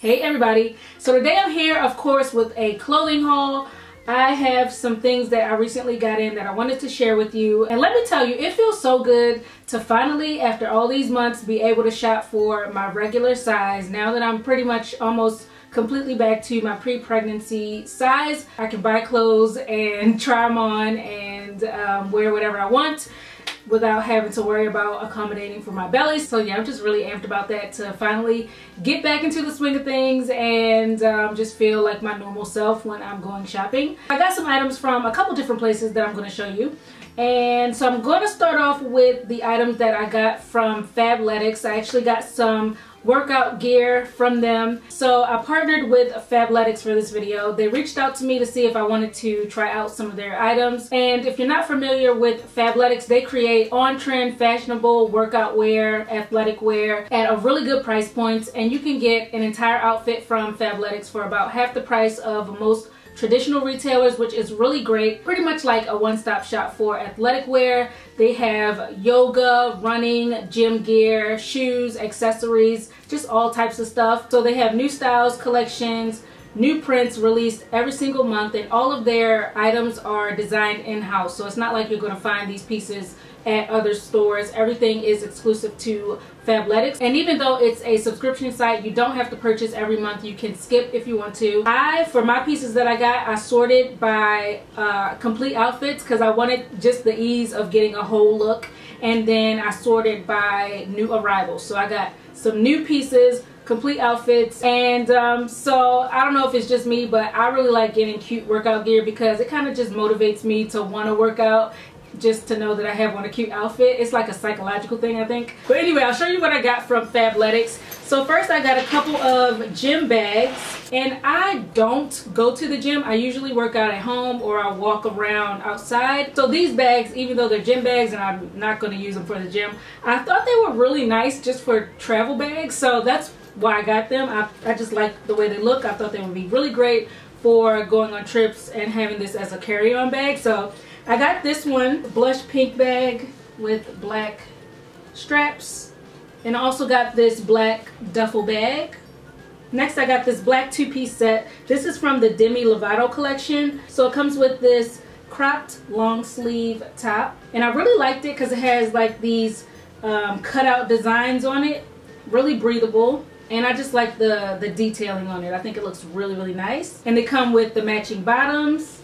Hey everybody, so today I'm here of course with a clothing haul. I have some things that I recently got in that I wanted to share with you, and let me tell you, it feels so good to finally, after all these months, be able to shop for my regular size. Now that I'm pretty much almost completely back to my pre-pregnancy size, I can buy clothes and try them on and wear whatever I want without having to worry about accommodating for my belly. So yeah, I'm just really amped about that, to finally get back into the swing of things and just feel like my normal self when I'm going shopping. I got some items from a couple different places that I'm going to show you. And so I'm going to start off with the items that I got from Fabletics. I actually got some workout gear from them. So I partnered with Fabletics for this video. They reached out to me to see if I wanted to try out some of their items. And if you're not familiar with Fabletics, they create on-trend, fashionable workout wear, athletic wear at a really good price point. And you can get an entire outfit from Fabletics for about half the price of most traditional retailers, which is really great. Pretty much like a one-stop shop for athletic wear. They have yoga, running, gym gear, shoes, accessories, just all types of stuff. So they have new styles, collections, new prints released every single month, and all of their items are designed in-house. So it's not like you're going to find these pieces at other stores. Everything is exclusive to Fabletics, and even though it's a subscription site, you don't have to purchase every month. You can skip if you want to. For my pieces that I got, I sorted by complete outfits because I wanted just the ease of getting a whole look, and then I sorted by new arrivals. So I got some new pieces, complete outfits, and so I don't know if it's just me, but I really like getting cute workout gear because it kind of just motivates me to want to work out. Just to know that I have on a cute outfit, it's like a psychological thing, I think. But anyway, I'll show you what I got from Fabletics. So first I got a couple of gym bags, and I don't go to the gym. I usually work out at home or I walk around outside. So these bags, even though they're gym bags and I'm not going to use them for the gym, I thought they were really nice just for travel bags, so that's why I got them. I just like the way they look. I thought they would be really great for going on trips and having this as a carry-on bag. So I got this one, blush pink bag with black straps, and I also got this black duffel bag. Next I got this black two-piece set. This is from the Demi Lovato collection. So it comes with this cropped long sleeve top, and I really liked it because it has like these cutout designs on it, really breathable. And I just like the detailing on it. I think it looks really, really nice. And they come with the matching bottoms.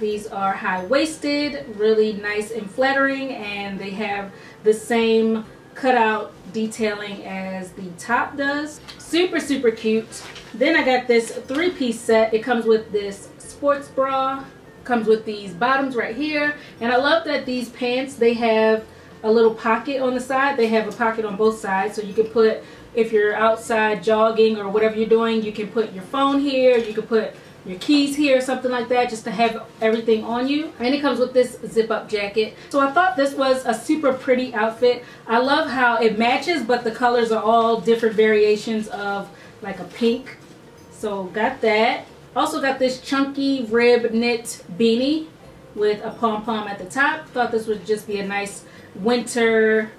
These are high-waisted, really nice and flattering, and they have the same cutout detailing as the top does. Super, super cute. Then I got this three-piece set. It comes with this sports bra, comes with these bottoms right here, and I love that these pants, they have a little pocket on the side. They have a pocket on both sides, so you can put, if you're outside jogging or whatever you're doing, you can put your phone here, you can put your keys here, something like that, just to have everything on you. And it comes with this zip-up jacket. So I thought this was a super pretty outfit. I love how it matches, but the colors are all different variations of like a pink. So got that. Also got this chunky rib knit beanie with a pom-pom at the top. Thought this would just be a nice winter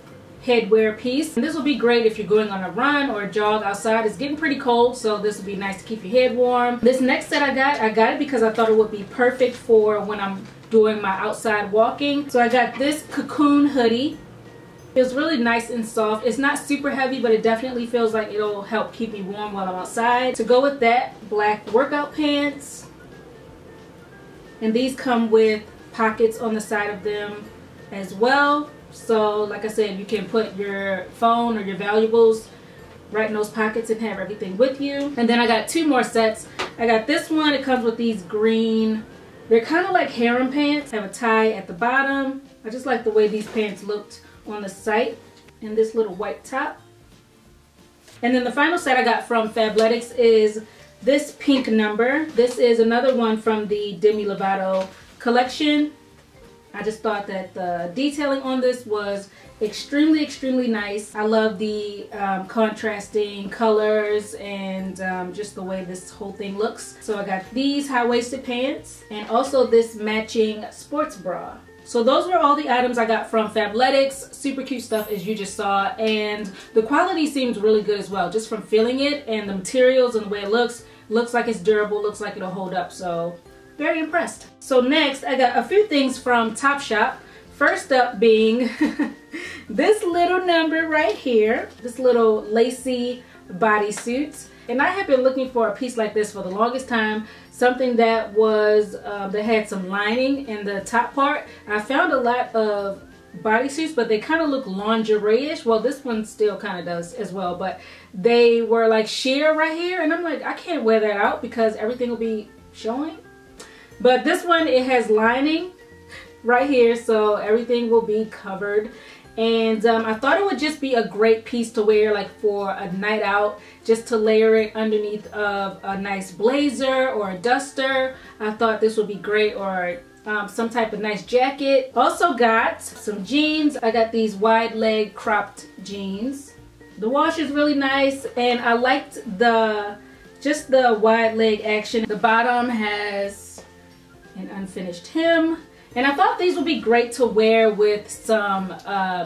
headwear piece, and this will be great if you're going on a run or a jog outside. It's getting pretty cold, so this will be nice to keep your head warm. This next set I got it because I thought it would be perfect for when I'm doing my outside walking. So I got this cocoon hoodie. It's really nice and soft. It's not super heavy, but it definitely feels like it'll help keep me warm while I'm outside. To go with that, black workout pants, and these come with pockets on the side of them as well. So like I said, you can put your phone or your valuables right in those pockets and have everything with you. And then I got two more sets. I got this one. It comes with these green, they're kind of like harem pants. Have a tie at the bottom. I just like the way these pants looked on the site, and this little white top. And then the final set I got from Fabletics is this pink number. This is another one from the Demi Lovato collection. I just thought that the detailing on this was extremely, extremely nice. I love the contrasting colors and just the way this whole thing looks. So I got these high-waisted pants and also this matching sports bra. So those were all the items I got from Fabletics. Super cute stuff, as you just saw, and the quality seems really good as well, just from feeling it and the materials and the way it looks like it's durable, looks like it'll hold up. So very impressed. So next I got a few things from Topshop. First up being this little number right here, this little lacy bodysuit. And I have been looking for a piece like this for the longest time, something that was that had some lining in the top part. I found a lot of bodysuits, but they kind of look lingerie-ish. Well, this one still kind of does as well, but they were like sheer right here, and I'm like, I can't wear that out because everything will be showing. But this one, it has lining right here, so everything will be covered. And I thought it would just be a great piece to wear, like for a night out, just to layer it underneath of a nice blazer or a duster. I thought this would be great, or some type of nice jacket. Also got some jeans. I got these wide leg cropped jeans. The wash is really nice, and I liked just the wide leg action. The bottom has an unfinished hem. And I thought these would be great to wear with some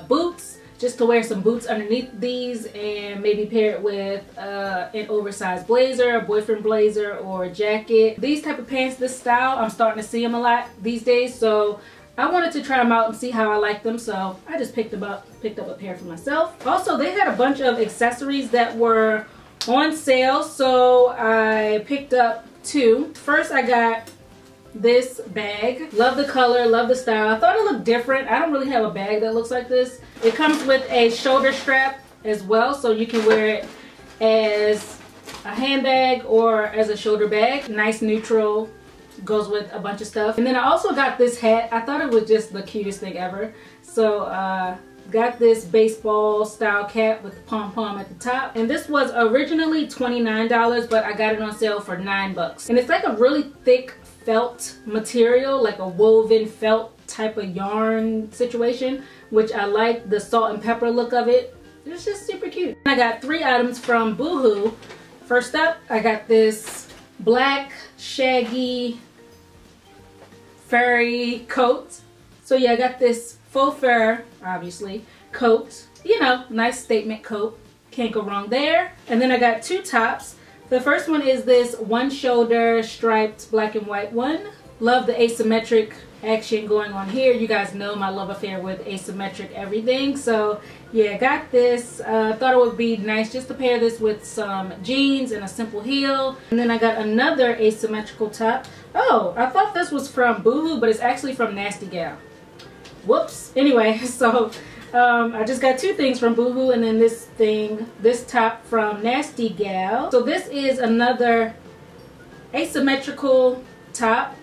boots, just to wear some boots underneath these, and maybe pair it with an oversized blazer, a boyfriend blazer, or a jacket. These type of pants, this style, I'm starting to see them a lot these days, so I wanted to try them out and see how I like them, so I just picked up a pair for myself. Also, they had a bunch of accessories that were on sale, so I picked up two. First, I got this bag. Love the color, love the style. I thought it looked different. I don't really have a bag that looks like this. It comes with a shoulder strap as well, so you can wear it as a handbag or as a shoulder bag. Nice neutral, goes with a bunch of stuff. And then I also got this hat. I thought it was just the cutest thing ever. So got this baseball style cap with the pom-pom at the top, and this was originally $29, but I got it on sale for $9. And it's like a really thick felt material, like a woven felt type of yarn situation, which I like the salt and pepper look of it. It's just super cute. I got three items from Boohoo. First up, I got this black shaggy furry coat. So yeah, I got this faux fur, obviously, coat. You know, nice statement coat. Can't go wrong there. And then I got two tops. The first one is this one shoulder striped black and white one. Love the asymmetric action going on here. You guys know my love affair with asymmetric everything. So yeah, got this. Thought it would be nice just to pair this with some jeans and a simple heel. And then I got another asymmetrical top. Oh, I thought this was from Boohoo, but it's actually from Nasty Gal. Whoops. Anyway, so I just got two things from Boohoo, and then this top from Nasty Gal. So this is another asymmetrical top,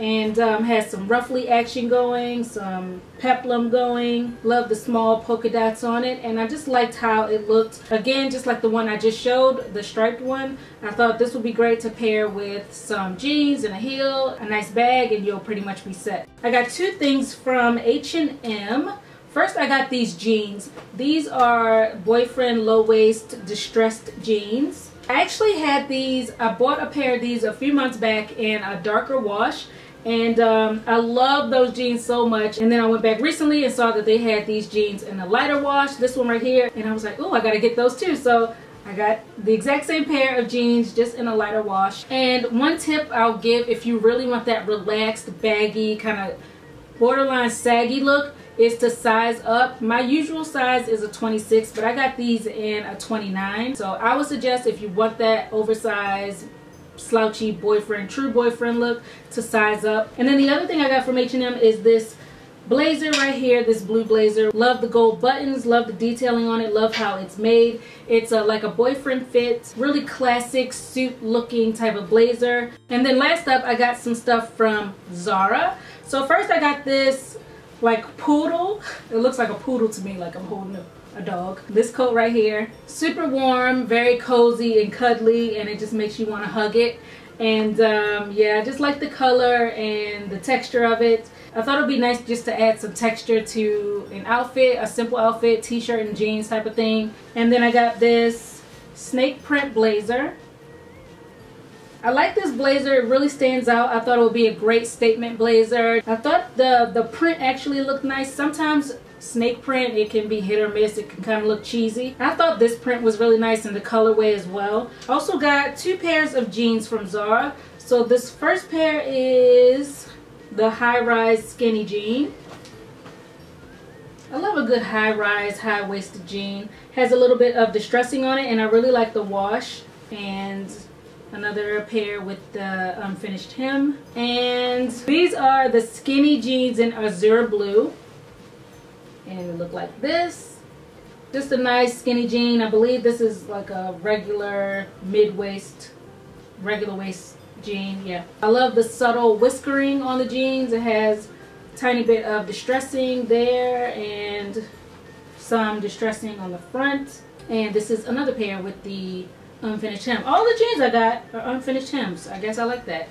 and has some ruffly action going, some peplum going. Love the small polka dots on it, and I just liked how it looked. Again, just like the one I just showed, the striped one. I thought this would be great to pair with some jeans and a heel, a nice bag, and you'll pretty much be set. I got two things from H&M. First, I got these jeans. These are boyfriend low-waist distressed jeans. I actually had these, I bought a pair of these a few months back in a darker wash, and I love those jeans so much. And then I went back recently and saw that they had these jeans in a lighter wash, this one right here, and I was like, oh, I gotta get those too. So I got the exact same pair of jeans, just in a lighter wash. And one tip I'll give if you really want that relaxed, baggy, kind of borderline saggy look, is to size up. My usual size is a 26, but I got these in a 29. So I would suggest, if you want that oversized, slouchy boyfriend, true boyfriend look, to size up. And then the other thing I got from H&M is this blazer right here, this blue blazer. Love the gold buttons, love the detailing on it, love how it's made. It's like a boyfriend fit, really classic suit looking type of blazer. And then last up, I got some stuff from Zara. So first I got this like poodle, it looks like a poodle to me, like I'm holding a dog. This coat right here, super warm, very cozy and cuddly, and it just makes you want to hug it. And yeah, I just like the color and the texture of it. I thought it'd be nice just to add some texture to an outfit, a simple outfit, t-shirt and jeans type of thing. And then I got this snake print blazer. I like this blazer. It really stands out. I thought it would be a great statement blazer. I thought the print actually looked nice. Sometimes snake print, it can be hit or miss. It can kind of look cheesy. I thought this print was really nice in the colorway as well. Also got two pairs of jeans from Zara. So this first pair is the high-rise skinny jean. I love a good high-rise, high-waisted jean. Has a little bit of distressing on it, and I really like the wash. And another pair with the unfinished hem. And these are the skinny jeans in azure blue. And they look like this. Just a nice skinny jean. I believe this is like a regular mid-waist, regular waist jean. Yeah. I love the subtle whiskering on the jeans. It has a tiny bit of distressing there and some distressing on the front. And this is another pair with the unfinished hem. All the jeans I got are unfinished hems. I guess I like that.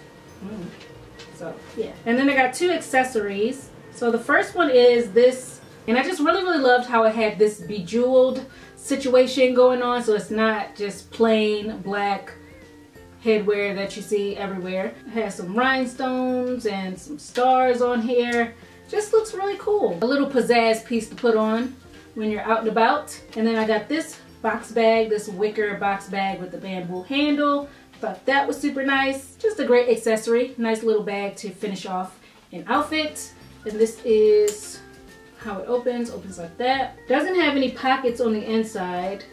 So yeah. And then I got two accessories. So the first one is this, and I just really loved how it had this bejeweled situation going on. So it's not just plain black headwear that you see everywhere. It has some rhinestones and some stars on here. Just looks really cool. A little pizzazz piece to put on when you're out and about. And then I got this box bag, this wicker box bag with the bamboo handle. Thought that was super nice. Just a great accessory. Nice little bag to finish off an outfit. And this is how it opens like that. Doesn't have any pockets on the inside,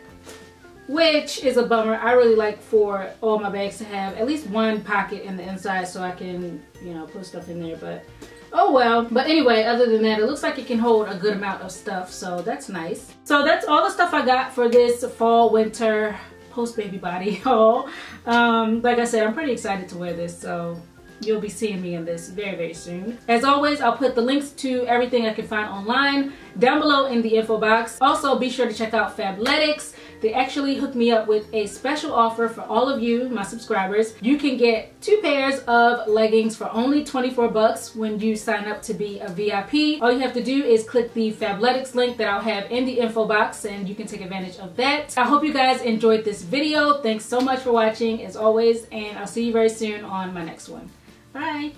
which is a bummer. I really like for all my bags to have at least one pocket in the inside so I can, you know, put stuff in there, but oh well. But anyway, other than that, it looks like it can hold a good amount of stuff, so that's nice. So that's all the stuff I got for this fall winter post baby body haul. Like I said, I'm pretty excited to wear this, so you'll be seeing me in this very soon. As always, I'll put the links to everything I can find online down below in the info box. Also, be sure to check out Fabletics. They actually hooked me up with a special offer for all of you, my subscribers. You can get two pairs of leggings for only $24 when you sign up to be a VIP. All you have to do is click the Fabletics link that I'll have in the info box, and you can take advantage of that. I hope you guys enjoyed this video. Thanks so much for watching, as always, and I'll see you very soon on my next one. Bye.